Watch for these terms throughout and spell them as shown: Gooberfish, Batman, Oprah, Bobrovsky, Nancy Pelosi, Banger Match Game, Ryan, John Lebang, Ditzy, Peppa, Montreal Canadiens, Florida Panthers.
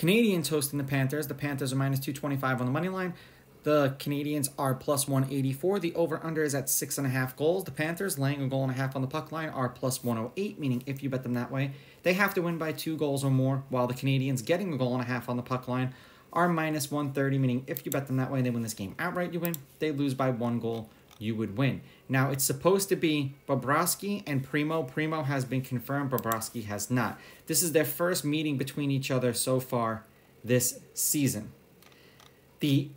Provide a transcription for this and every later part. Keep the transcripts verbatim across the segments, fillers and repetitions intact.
Canadiens hosting the Panthers. The Panthers are minus two twenty-five on the money line. The Canadiens are plus one eighty-four. The over-under is at six and a half goals. The Panthers, laying a goal and a half on the puck line, are plus one oh eight, meaning if you bet them that way, they have to win by two goals or more, while the Canadiens, getting a goal and a half on the puck line, are minus one thirty, meaning if you bet them that way, they win this game outright, you win. They lose by one goal, you would win. Now, it's supposed to be Bobrovsky and Primo. Primo has been confirmed. Bobrovsky has not. This is their first meeting between each other so far this season. The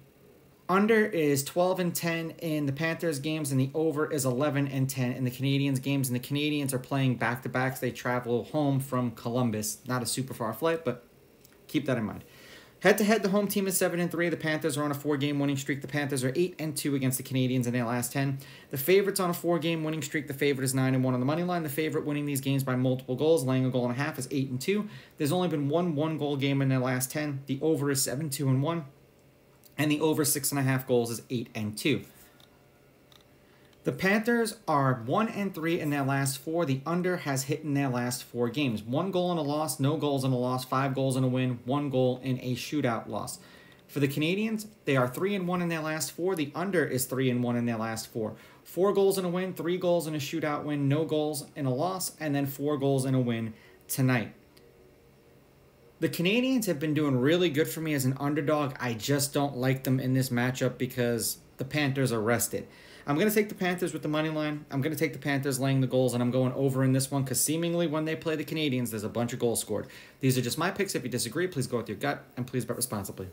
under is twelve and ten in the Panthers games, and the over is eleven and ten in the Canadiens games. And the Canadiens are playing back-to-backs. They travel home from Columbus. Not a super far flight, but keep that in mind. Head-to-head, the home team is seven and three. The Panthers are on a four-game winning streak. The Panthers are eight and two against the Canadiens in their last ten. The favorite's on a four-game winning streak. The favorite is nine and one on the money line. The favorite winning these games by multiple goals, laying a goal and a half, is eight and two. There's only been one one-goal game in their last ten. The over is seven two and one. And the over six and a half goals is eight and two. The Panthers are one and three in their last four. The under has hit in their last four games. One goal in a loss, no goals in a loss, five goals in a win, one goal in a shootout loss. For the Canadiens, they are three and one in their last four. The under is three and one in their last four. Four goals in a win, three goals in a shootout win, no goals in a loss, and then four goals in a win tonight. The Canadiens have been doing really good for me as an underdog. I just don't like them in this matchup because the Panthers are rested. I'm going to take the Panthers with the money line. I'm going to take the Panthers laying the goals, and I'm going over in this one because seemingly when they play the Canadiens, there's a bunch of goals scored. These are just my picks. If you disagree, please go with your gut, and please bet responsibly.